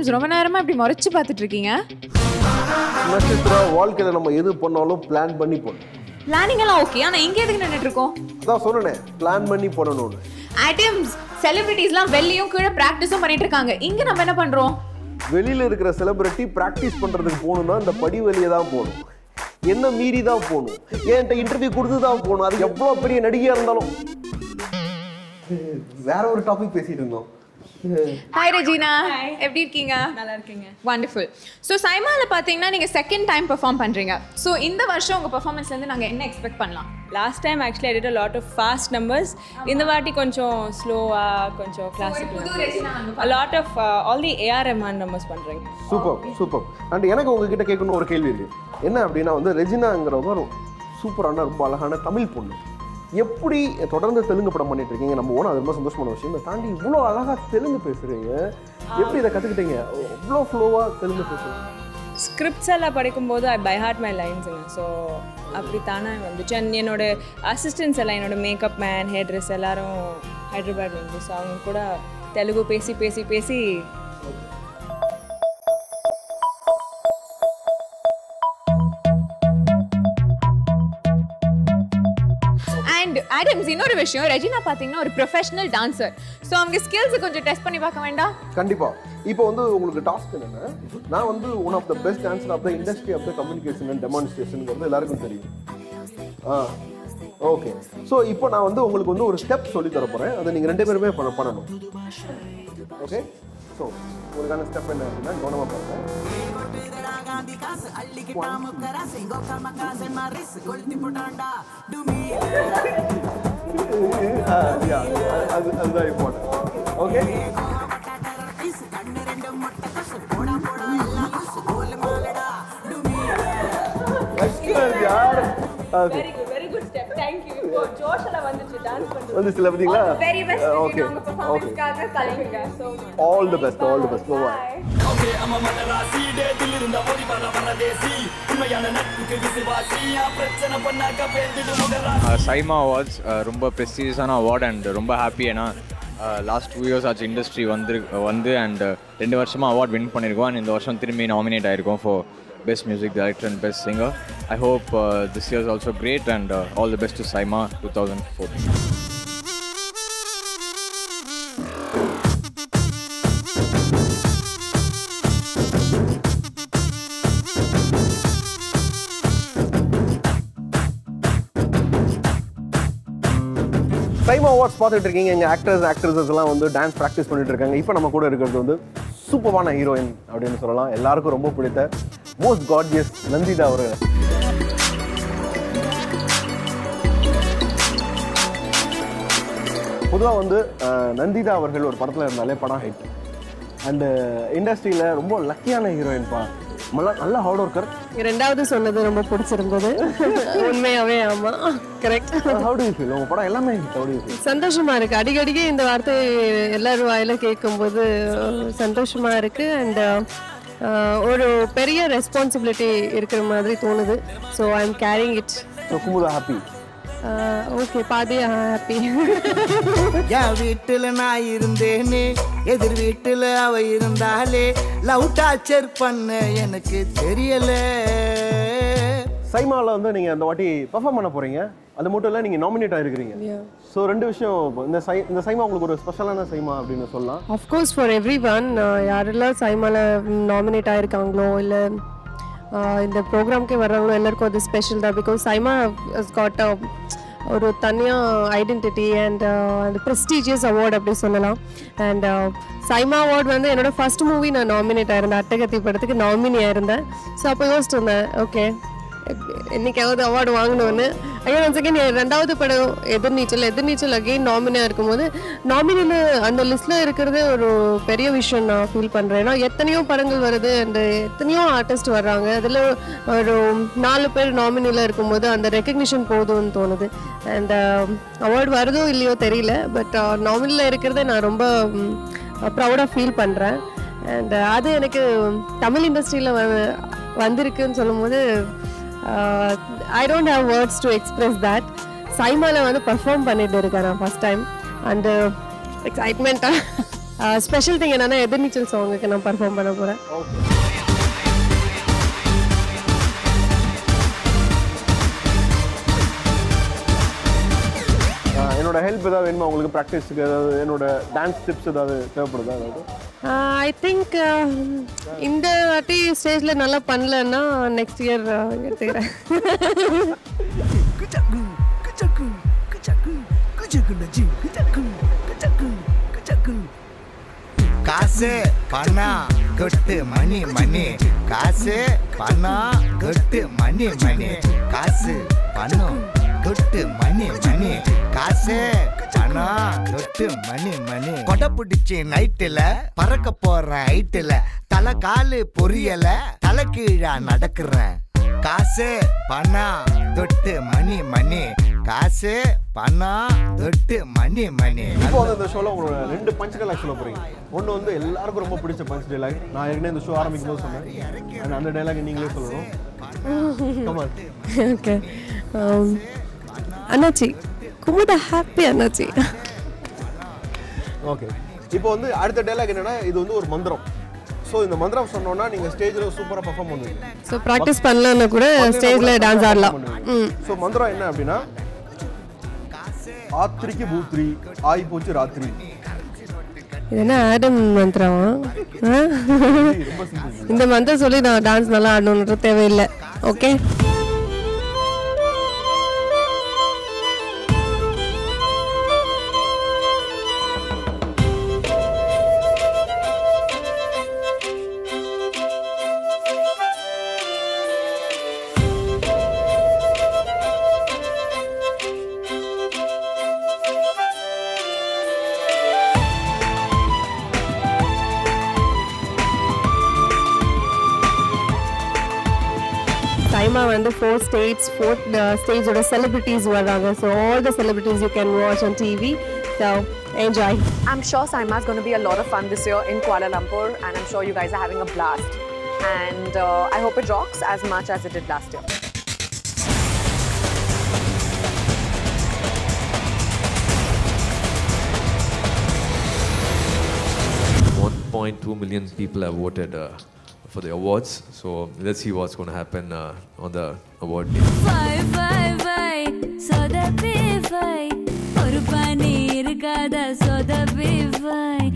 Times ரொம்ப நேரமா இப்படி முறைச்சு பார்த்துட்டு இருக்கீங்க. நட்சத்திர வாழ்க்கையில நம்ம எது பண்ணாலும் பிளான் பண்ணி போடணும். பிளானிங் எல்லாம் ஓகே, ஆனா இங்க எதுக்கு நின்னுட்டு இருக்கோம்? அதான் சொல்றேன், பிளான் பண்ணி போடணும்னு. ஆட்டம்ஸ் செலிபிரிட்டிஸ்லாம் வெளியும் கீழே பிராக்டிஸும் பண்ணிட்டு இருக்காங்க, இங்க நம்ம என்ன பண்றோம்? வெளியில இருக்கிற செலிபிரிட்டி பிராக்டிஸ் பண்றதுக்கு போகணும்னா இந்த படி வெளியே தான் போகணும், என்ன மீறி தான் போகணும், என்கிட்ட இன்டர்வியூ கொடுத்து தான் போகணும். அது எவ்வளோ பெரிய நடிகையாக இருந்தாலும். வேற ஒரு டாபிக் பேசிட்டு இருந்தோம். ஹாய் ரெஜினா, எப்படி இருக்கீங்க? நல்லா இருக்கீங்க. வண்டர்ஃபுல். ஸோ சைமால பார்த்தீங்கன்னா நீங்கள் செகண்ட் டைம் பெர்ஃபார்ம் பண்ணுறீங்க. ஸோ இந்த வருஷம் உங்கள் பெர்ஃபார்மன்ஸ்லேருந்து நாங்கள் என்ன எக்ஸ்பெக்ட் பண்ணலாம்? Last time actually I did a lot of fast numbers. இந்த வாட்டி கொஞ்சம் ஸ்லோவாக கொஞ்சம் classic lot of all the AR Rahman numbers பண்ணுறீங்க. Super super. அண்ட் எனக்கு உங்ககிட்ட கேட்கணும் ஒரு கேள்வி இருக்குது. என்ன அப்படின்னா வந்து ரெஜினாங்கிறவங்க ஒரு சூப்பரான ரொம்ப அழகான தமிழ் பொண்ணு. எப்படி தொடர்ந்து தெலுங்கு படம் பண்ணிட்டு இருக்கீங்க? நம்ம ஓனா அது ரொம்ப சந்தோஷமான விஷயம். இதை தாண்டி இவ்வளோ அழகாக தெலுங்கு பேசுகிறீங்க, எப்படி இதை கற்றுக்கிட்டீங்க? இவ்வளோ ஃப்ளோவாக தெலுங்கு பேசுகிறீங்க. ஸ்கிரிப்ட்ஸ் எல்லாம் படிக்கும்போது ஐ பை ஹார்ட் மை லைன்ஸுங்க. ஸோ அப்படி தானே வந்துச்சு. அண்ட் என்னோட அசிஸ்டன்ஸ் எல்லாம், என்னோட மேக்கப் மேன், ஹேர் ட்ரெஸ் எல்லாரும் ஹைதராபாத் வந்து, ஸோ அவங்க கூட தெலுங்கு பேசி பேசி பேசி ஆடம்ஸ். இன்னொரு விஷயம், ரெஜினா பார்த்தீங்கன்னா ஒரு ப்ரொஃபஷனல் டான்சர். ஸோ அவங்க ஸ்கில்ஸை கொஞ்சம் டெஸ்ட் பண்ணி பார்க்க வேண்டாம்? கண்டிப்பாக. இப்போ வந்து உங்களுக்கு டாஸ்க் என்னென்னா, நான் வந்து one of the best dancer of the industry of the communication and demonstration வந்து எல்லாருக்கும் தெரியும். ஆ ஓகே. ஸோ இப்போ நான் வந்து உங்களுக்கு வந்து ஒரு ஸ்டெப் சொல்லி தர போகிறேன். அதை நீங்கள் ரெண்டு பேருமே பண்ணணும். ஓகே. ஸோ உங்களுக்கான ஸ்டெப் என்ன அப்படின்னா, கவனமாக பண்ணுறேன். அதுதான் important. Okay. Okay. Very good step. Thank you. இப்போ ஜோஷல வந்துச்சு டான்ஸ் பண்றது. வந்து சில பாத்தீங்களா? Very best. ஓகே. உங்க பெர்ஃபார்மன்ஸ்க்காக கலக்குங்க. So much. All the best. All the best. Bye. Okay. அம்மா மனராசி டேதில இருந்த ஒளிவர பரதேசி உண்மையான நட்புக்கு விசுவாசியா பிரச்சனை பண்ணாக்க பேந்திடு முகரா. சைமா அவார்ட்ஸ் ரொம்ப பிரஸ்டீஜியஸான அவார்ட் அண்ட் ரொம்ப ஹாப்பி. ஏன்னா லாஸ்ட் 2 இயர்ஸ் ஆச்சு இண்டஸ்ட்ரி வந்து அண்ட் 2 வருஷமா அவார்ட் வின் பண்ணிருக்கோம். அண்ட் இந்த வருஷம் திரும்பி நாமினேட் ஆயிருக்கோம் for Best Music Director and Best Singer. I hope this year is also great and all the best to SIIMA 2014. SIIMA Awards பார்த்துட்டு இருக்கீங்க. எங்கள் ஆக்டர்ஸ் ஆக்ட்ரஸஸ் எல்லாம் வந்து டான்ஸ் ப்ராக்டிஸ் பண்ணிட்டு இருக்காங்க. இப்போ நம்ம கூட இருக்கிறது வந்து சூப்பரான ஹீரோயின் அப்படின்னு சொல்லலாம். எல்லாருக்கும் ரொம்ப பிடித்த மோஸ்ட் கார்ஜியஸ் நந்திதா அவர்கள். பொதுவாக வந்து நந்திதா அவர்கள் ஒரு படத்தில் இருந்தாலே படம் ஹிட். அண்டு இண்டஸ்ட்ரியில் ரொம்ப லக்கியான ஹீரோயின்பா. நல்ல ஹார்ட் ஒர்க்கர். ரெண்டாவது சொன்னது ரொம்ப பிடிச்சிருந்தது உண்மையாவே. ஆமா correct. How do you feel? உங்க படம் எல்லாமே ஹவ் டு யூ ஃபீல்? சந்தோஷமா இருக்கு. அடிக்கடிக்கு இந்த வார்த்தை எல்லாரும் வாயில கேட்கும்போது சந்தோஷமா இருக்கு. அண்ட் ஒரு பெரிய ரெஸ்பான்சிபிலிட்டி இருக்கிற மாதிரி தோணுது. So I am carrying it. Happy. Okay. பாதியா ஹாப்பி. என் வீட்டில் நான் இருந்தேனே, எதிர் வீட்டில் அவ இருந்தாலே, லவ் டார்ச்சர் பண்ண எனக்கு தெரியல. சைமாவில் வந்து நீங்கள் அந்த வாட்டி பெர்ஃபார்ம் பண்ண போகிறீங்க. அது மட்டும் இல்லை, நீங்கள் நாமினேட் ஆகிருக்கிறீங்க. ஸோ ரெண்டு விஷயம். இந்த சைமா உங்களுக்கு ஒரு ஸ்பெஷலான சைமா அப்படின்னு சொல்லலாம். Of course for every one. யாரெல்லாம் சைமாவில் நாமினேட் ஆகிருக்காங்களோ இல்லை இந்த ப்ரோக்ராம்க்கே வர்றாங்களோ எல்லாருக்கும் அது ஸ்பெஷல் தான். பிகாஸ் சைமா ஹஸ் காட் ஒரு தனியாக ஐடென்டிட்டி அண்ட் அந்த ப்ரெஸ்டீஜியஸ் அவார்டு அப்படி சொல்லலாம். அண்ட் சைமா அவார்டு வந்து என்னோடய ஃபஸ்ட் மூவி நான் நாமினேட் ஆகிருந்தேன். அட்டகத்தி படத்துக்கு நாமினி ஆகிருந்தேன். ஸோ அப்போ யோசிச்சிருந்தேன், ஓகே என்றைக்காவது அவார்டு வாங்கினோன்னு. அகைன் ஒன்ஸ் அகைன் ரெண்டாவது படம் எதிர்நீச்சல் அகைன் நாமினியாக இருக்கும்போது நாமினியில் அந்த லிஸ்ட்டில் இருக்கிறதே ஒரு பெரிய விஷயம் நான் ஃபீல் பண்ணுறேன். ஏன்னா எத்தனையோ படங்கள் வருது அண்ட் எத்தனையோ ஆர்டிஸ்ட் வர்றாங்க. அதில் ஒரு 4 பேர் நாமினியில் இருக்கும்போது அந்த ரெக்கக்னிஷன் போதும்னு தோணுது. அண்ட் அவார்டு வருதோ இல்லையோ தெரியல, பட் நாமினியில் இருக்கிறத நான் ரொம்ப ப்ரௌடாக ஃபீல் பண்ணுறேன். அண்ட் அது எனக்கு தமிழ் இண்டஸ்ட்ரியில் வந்திருக்குன்னு சொல்லும்போது I don't have words to express that. சைமால வந்து பெர்ஃபார்ம் பண்ணிட்டு இருக்கேன் நான் ஃபர்ஸ்ட் டைம். அண்ட் எக்ஸைட்மெண்ட்டாக ஸ்பெஷல் திங் என்னன்னா எதிர்நீச்சல் சாங்குக்கு நான் பர்ஃபார்ம் பண்ண போறேன். என்னோட ஹெல்ப் ஏதாவது வேணுமா உங்களுக்கு ப்ராக்டிஸ்க்கு? ஏதாவது என்னோட டான்ஸ் டிப்ஸ் ஏதாவது தேவைப்படுதா? ஐ திங்க் இந்த வாட்டி ஸ்டேஜில் நல்லா பண்ணலன்னா நெக்ஸ்ட் இயர் எடுத்துக்கிறேன். காசு பணம் கொட்டு மணி மணி, காசு பணம் கொட்டு மணி மணி, காசு பணம் கொட்டு மணி மணி, காசு பணம் கொட்டு மணி மணி. கொடை பிடிச்சி நைட்டுல பறக்க போற ஐட்டுல, தலை காலு பொரியல தலை கீழா நடக்கிறேன். காசு பணம் தொட்டு மணி மணி, காசு பணம் தொட்டு மணி மணி. இப்போ இந்த ஷோல உங்களோட ரெண்டு பஞ்சுகள் சொல்ல போறீங்க. ஒன்று வந்து எல்லாருக்கும் ரொம்ப பிடிச்ச பஞ்ச் டைலாக், நான் ஏற்கனவே இந்த ஷோ ஆரம்பிக்கும் போது சொன்னேன், அந்த டைலாக் நீங்களே சொல்லணும். ஓகே அண்ணாச்சி குமுதா ஹாப்பி அண்ணாச்சி. ஓகே இப்போ வந்து அடுத்த டைலாக் என்னன்னா, இது வந்து ஒரு மந்திரம். சோ இந்த மந்திரம் சொன்னோம்னா நீங்க ஸ்டேஜ்ல சூப்பரா பெர்ஃபார்ம் பண்ணுவீங்க. சோ பிராக்டீஸ் பண்ணலனா கூட ஸ்டேஜ்ல டான்ஸ் ஆடலாம். சோ மந்திரம் என்ன அப்படினா, ஆத்ரிக்கு பூத்ரி ஆயி போச்சு ராத்ரி. இது என்ன ஆடம் மந்திரமா? இந்த மந்திரம் சொல்லி நான் டான்ஸ் நல்லா ஆடணும்ன்ற தேவை இல்ல. ஓகே SIIMA வந்து 4 states, 4th stageோட celebrities வராங்க. So all the celebrities you can watch on TV. So enjoy. I'm sure SIIMA is going to be a lot of fun this year in Kuala Lumpur, and I'm sure you guys are having a blast. And I hope it rocks as much as it did last year. $1.2 million people have voted for the awards, so let's see what's going to happen on the award day. Bye bye bye soda bye bye oru pani irukada soda bye bye.